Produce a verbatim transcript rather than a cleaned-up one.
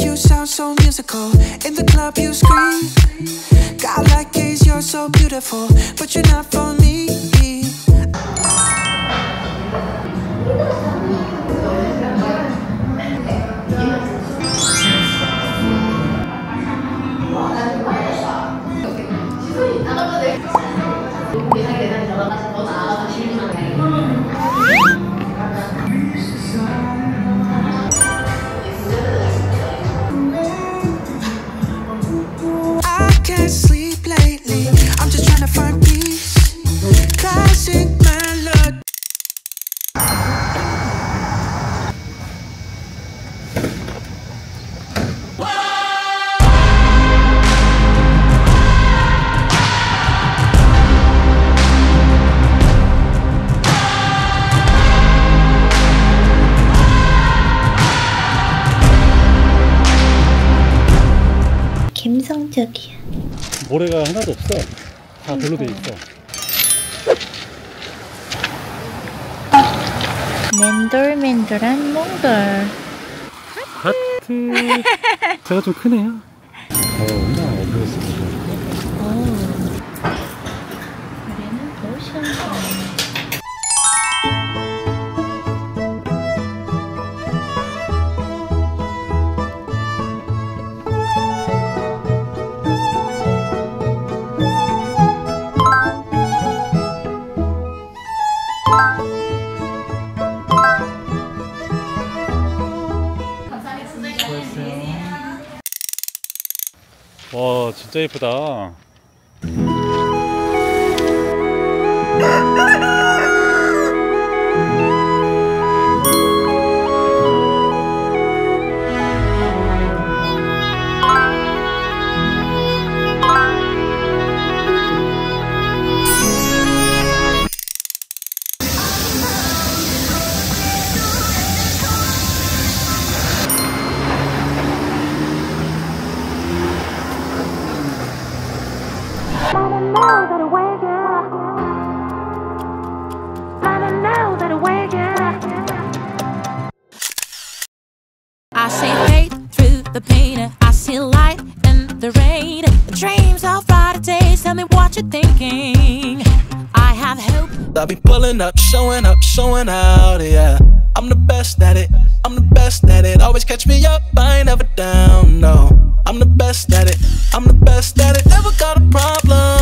You sound so musical. In the club you scream. God like gaze, you're so beautiful, but you're not for me. 감성적이야. 모래가 하나도 없어. 다 돌로 돼 있어. 맨돌맨돌한 몽돌. 하트. 제가 좀 크네요. 어, 얼마나 어려웠을 것 같아요. 모래는 더 시원하네. 와, 진짜 예쁘다. I see hate through the pain, I see light in the rain. Dreams of brighter days, tell me what you're thinking. I have hope. I'll be pulling up, showing up, showing out, yeah. I'm the best at it, I'm the best at it. Always catch me up, I ain't never down, no. I'm the best at it, I'm the best at it. Never got a problem.